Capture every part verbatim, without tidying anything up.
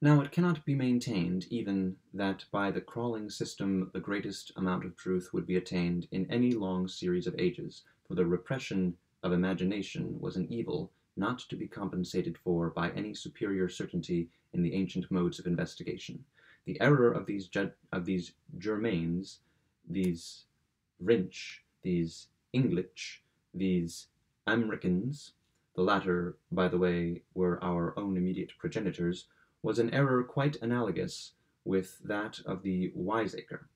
Now it cannot be maintained even that by the crawling system the greatest amount of truth would be attained in any long series of ages, for the repression of imagination was an evil not to be compensated for by any superior certainty in the ancient modes of investigation. The error of these ge of these Germains, these Wrench, these English, these Amricans, the latter, by the way, were our own immediate progenitors, was an error quite analogous with that of the wiseacre,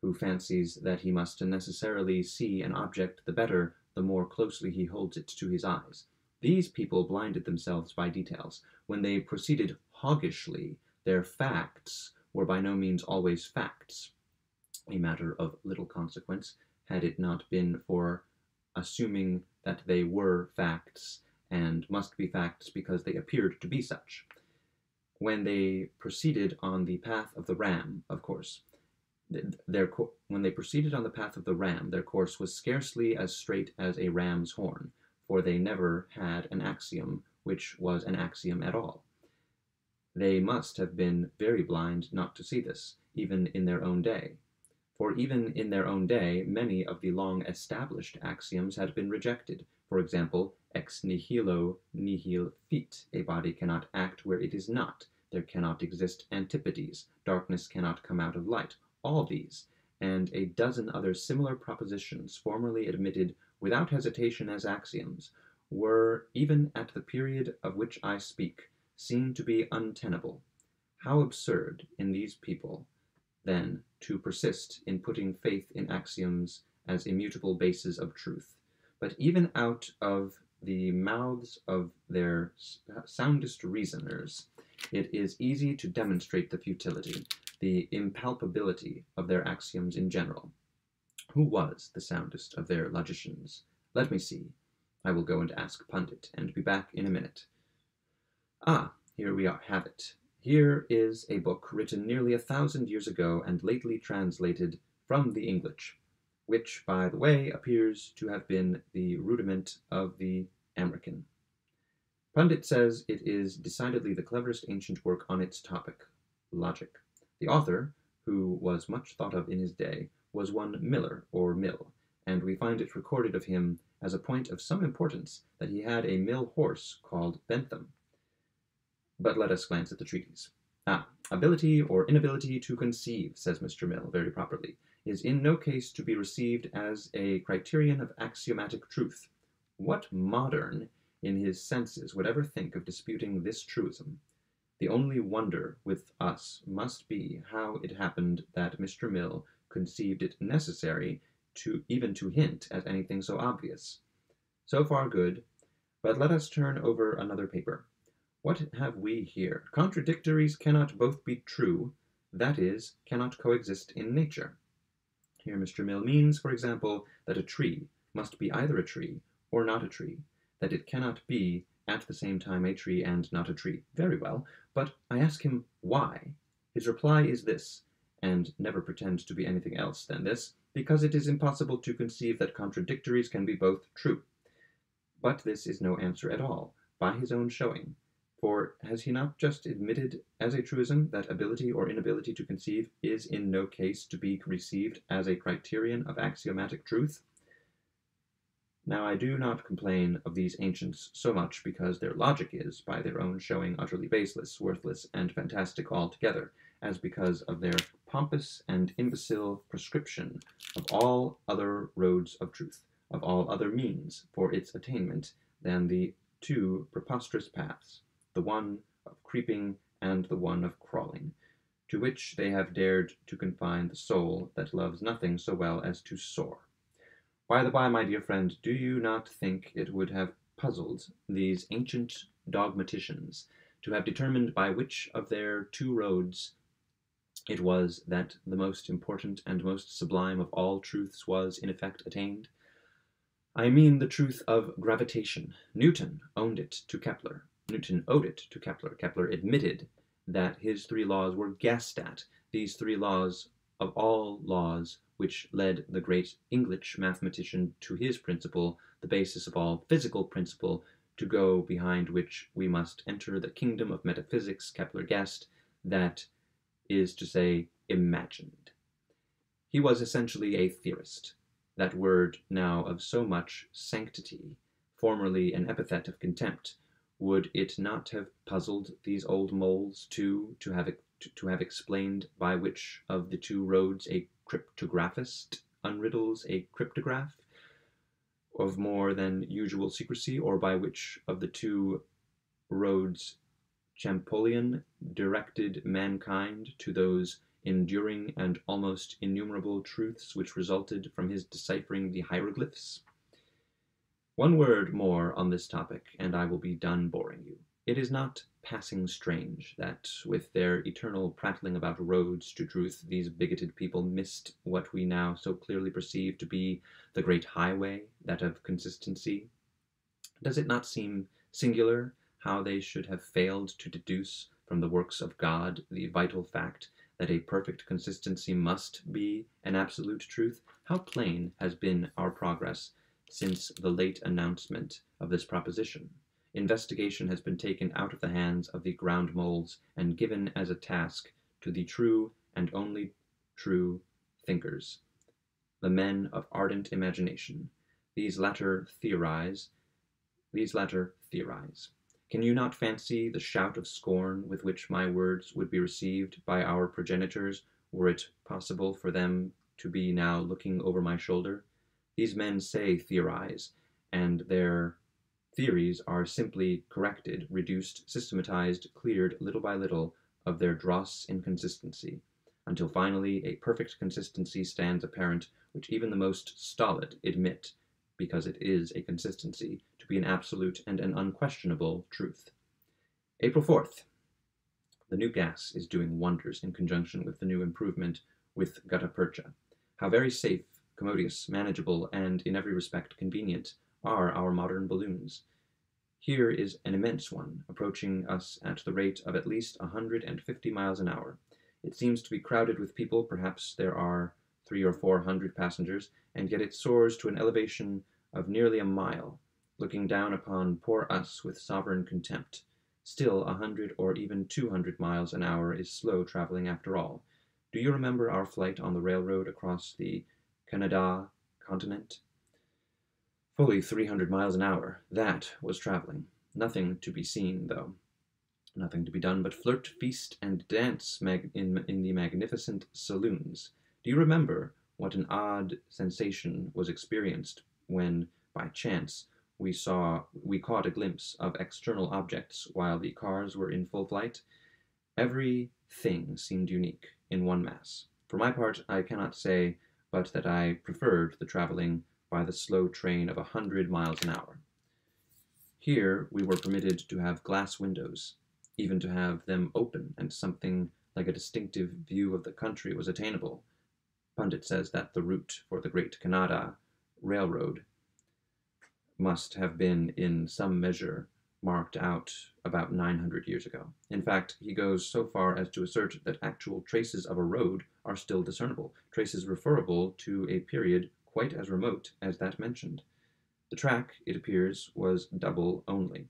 who fancies that he must necessarily see an object the better the more closely he holds it to his eyes. These people blinded themselves by details. When they proceeded hoggishly, their facts were by no means always facts, a matter of little consequence, had it not been for assuming that they were facts and must be facts because they appeared to be such. When they proceeded on the path of the ram, of course, their co when they proceeded on the path of the ram, their course was scarcely as straight as a ram's horn, for they never had an axiom which was an axiom at all. They must have been very blind not to see this, even in their own day. For even in their own day, many of the long-established axioms had been rejected. For example, ex nihilo nihil fit, a body cannot act where it is not, there cannot exist antipodes, darkness cannot come out of light, all these, and a dozen other similar propositions formerly admitted without hesitation as axioms, were, even at the period of which I speak, seen to be untenable. How absurd in these people, then, to persist in putting faith in axioms as immutable bases of truth. But even out of the mouths of their soundest reasoners, it is easy to demonstrate the futility, the impalpability of their axioms in general. Who was the soundest of their logicians? Let me see. I will go and ask Pundit, and be back in a minute. Ah, here we are, have it. Here is a book written nearly a thousand years ago and lately translated from the English, which, by the way, appears to have been the rudiment of the Amriccan. Pundit says it is decidedly the cleverest ancient work on its topic, logic. The author, who was much thought of in his day, was one Miller, or Mill, and we find it recorded of him as a point of some importance that he had a mill horse called Bentham. But let us glance at the treatise. Ah, ability or inability to conceive, says Mister Mill very properly, is in no case to be received as a criterion of axiomatic truth. What modern, in his senses, would ever think of disputing this truism? The only wonder with us must be how it happened that Mister Mill conceived it necessary to even to hint at anything so obvious. So far good, but let us turn over another paper. What have we here? Contradictories cannot both be true, that is, cannot coexist in nature. Here Mister Mill means, for example, that a tree must be either a tree or not a tree, that it cannot be at the same time a tree and not a tree. Very well, but I ask him why. His reply is this, and never pretends to be anything else than this, because it is impossible to conceive that contradictories can be both true. But this is no answer at all, by his own showing. For has he not just admitted as a truism that ability or inability to conceive is in no case to be received as a criterion of axiomatic truth? Now I do not complain of these ancients so much because their logic is, by their own showing, utterly baseless, worthless, and fantastic altogether, as because of their pompous and imbecile prescription of all other roads of truth, of all other means for its attainment than the two preposterous paths, the one of creeping and the one of crawling, to which they have dared to confine the soul that loves nothing so well as to soar. By the by, my dear friend, do you not think it would have puzzled these ancient dogmaticians to have determined by which of their two roads it was that the most important and most sublime of all truths was, in effect, attained? I mean the truth of gravitation. Newton owned it to Kepler. Newton owed it to Kepler. Kepler admitted that his three laws were guessed at, these three laws of all laws which led the great English mathematician to his principle, the basis of all physical principle, to go behind which we must enter the kingdom of metaphysics Kepler guessed, that is to say, imagined. He was essentially a theorist, that word now of so much sanctity, formerly an epithet of contempt. Would it not have puzzled these old moles too to have, to have explained by which of the two roads a cryptographist unriddles a cryptograph of more than usual secrecy, or by which of the two roads Champollion directed mankind to those enduring and almost innumerable truths which resulted from his deciphering the hieroglyphs? One word more on this topic, and I will be done boring you. It is not passing strange that, with their eternal prattling about roads to truth, these bigoted people missed what we now so clearly perceive to be the great highway, that of consistency. Does it not seem singular how they should have failed to deduce from the works of God the vital fact that a perfect consistency must be an absolute truth? How plain has been our progress since the late announcement of this proposition! Investigation has been taken out of the hands of the ground moles and given as a task to the true and only true thinkers, the men of ardent imagination. These latter theorize. These latter theorize. Can you not fancy the shout of scorn with which my words would be received by our progenitors were it possible for them to be now looking over my shoulder? These men say theorize, and their theories are simply corrected, reduced, systematized, cleared little by little of their dross inconsistency, until finally a perfect consistency stands apparent, which even the most stolid admit, because it is a consistency, to be an absolute and an unquestionable truth. April fourth. The new gas is doing wonders in conjunction with the new improvement with gutta-percha. How very safe, commodious, manageable, and in every respect convenient are our modern balloons. Here is an immense one, approaching us at the rate of at least one hundred fifty miles an hour. It seems to be crowded with people, perhaps there are three or four hundred passengers, and yet it soars to an elevation of nearly a mile, looking down upon poor us with sovereign contempt. Still, a hundred or even two hundred miles an hour is slow traveling after all. Do you remember our flight on the railroad across the Canada continent? Fully three hundred miles an hour, that was traveling. Nothing to be seen, though. Nothing to be done but flirt, feast, and dance mag in, in the magnificent saloons. Do you remember what an odd sensation was experienced when, by chance, we saw we caught a glimpse of external objects while the cars were in full flight? Every thing seemed unique in one mass. For my part, I cannot say but that I preferred the traveling by the slow train of a hundred miles an hour. Here we were permitted to have glass windows, even to have them open, and something like a distinctive view of the country was attainable. Pundit says that the route for the Great Canada Railroad must have been in some measure marked out about nine hundred years ago. In fact, he goes so far as to assert that actual traces of a road are still discernible, traces referable to a period quite as remote as that mentioned. The track, it appears, was double only.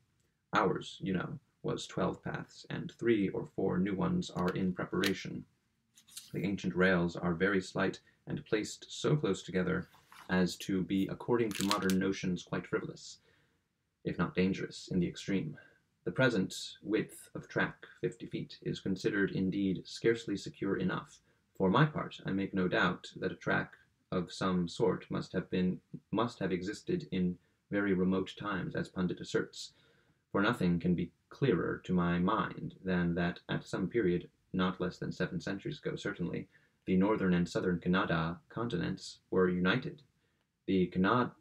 Ours, you know, was twelve paths, and three or four new ones are in preparation. The ancient rails are very slight and placed so close together as to be, according to modern notions, quite frivolous, if not dangerous, in the extreme. The present width of track, fifty feet, is considered, indeed, scarcely secure enough. For my part, I make no doubt that a track of some sort must have been, must have existed in very remote times, as Pundit asserts, for nothing can be clearer to my mind than that at some period, not less than seven centuries ago certainly, the northern and southern Kannada continents were united. The, Kannad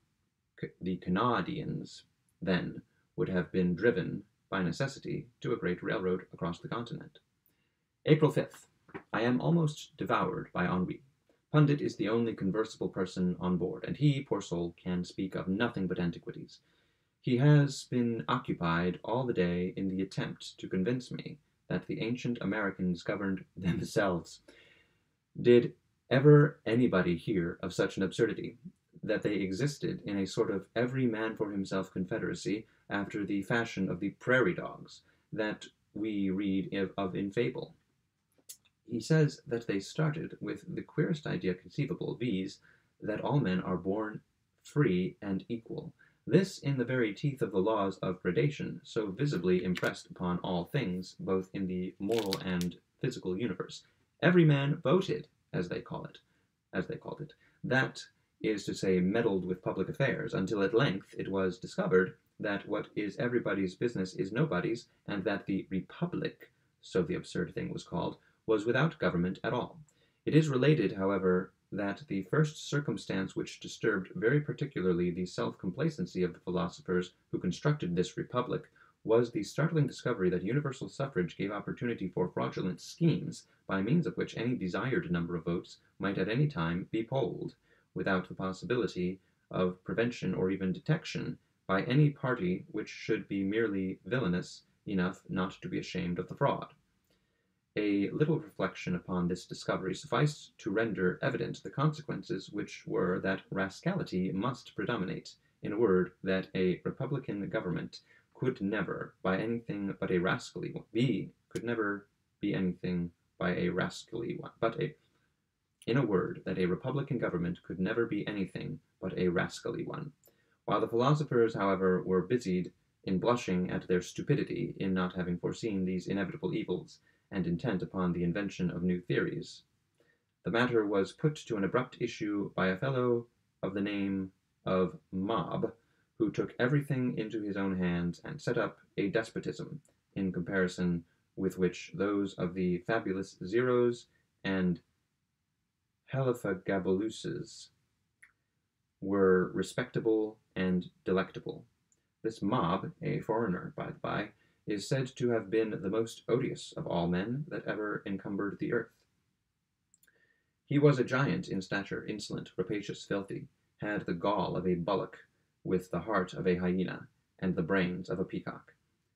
the Kannadians then would have been driven, by necessity, to a great railroad across the continent. April fifth. I am almost devoured by ennui. Pundit is the only conversable person on board, and he, poor soul, can speak of nothing but antiquities. He has been occupied all the day in the attempt to convince me that the ancient Americans governed themselves. Did ever anybody hear of such an absurdity? that they existed in a sort of every man for himself confederacy after the fashion of the prairie dogs that we read of in fable. He says that they started with the queerest idea conceivable, viz., that all men are born free and equal. This in the very teeth of the laws of gradation, so visibly impressed upon all things, both in the moral and physical universe. Every man voted, as they call it, as they called it. That is to say, meddled with public affairs, until at length it was discovered that what is everybody's business is nobody's, and that the Republic, so the absurd thing was called, was without government at all. It is related, however, that the first circumstance which disturbed very particularly the self-complacency of the philosophers who constructed this republic was the startling discovery that universal suffrage gave opportunity for fraudulent schemes by means of which any desired number of votes might at any time be polled, without the possibility of prevention or even detection by any party which should be merely villainous enough not to be ashamed of the fraud. A little reflection upon this discovery sufficed to render evident the consequences, which were that rascality must predominate, in a word, that a republican government could never by anything but a rascally one be could never be anything by a rascally one but a in a word, that a republican government could never be anything but a rascally one. While the philosophers, however, were busied in blushing at their stupidity in not having foreseen these inevitable evils, and intent upon the invention of new theories, the matter was put to an abrupt issue by a fellow of the name of Mob, who took everything into his own hands and set up a despotism, in comparison with which those of the fabulous Zeros and Helifagabaluses were respectable and delectable. This Mob, a foreigner, by the by, is said to have been the most odious of all men that ever encumbered the earth. He was a giant in stature, insolent, rapacious, filthy, had the gall of a bullock, with the heart of a hyena, and the brains of a peacock.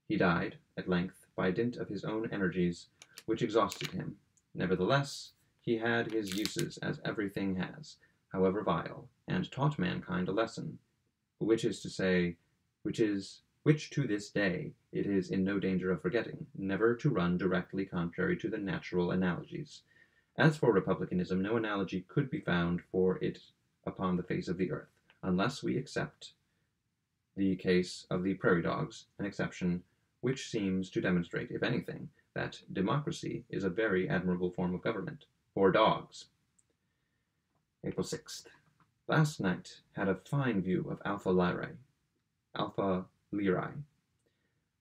He died, at length, by dint of his own energies, which exhausted him. Nevertheless, he had his uses, as everything has, however vile, and taught mankind a lesson, which is to say, which is... which to this day it is in no danger of forgetting, never to run directly contrary to the natural analogies. As for republicanism, no analogy could be found for it upon the face of the earth, unless we accept the case of the prairie dogs, an exception which seems to demonstrate, if anything, that democracy is a very admirable form of government for dogs. April sixth. Last night had a fine view of Alpha Lyrae. Alpha Lyrae,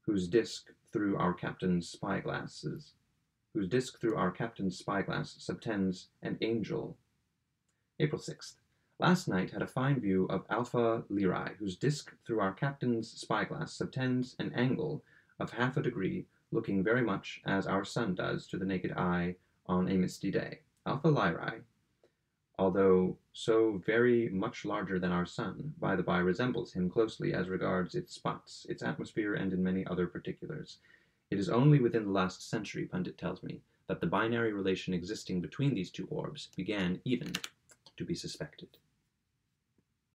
whose disk through our captain's spyglasses, whose disk through our captain's spyglass subtends an angel. April sixth. Last night had a fine view of Alpha Lyrae, whose disk through our captain's spyglass subtends an angle of half a degree, looking very much as our sun does to the naked eye on a misty day. Alpha Lyrae, although so very much larger than our sun, by the by resembles him closely as regards its spots, its atmosphere, and in many other particulars. It is only within the last century, Pundit tells me, that the binary relation existing between these two orbs began even to be suspected.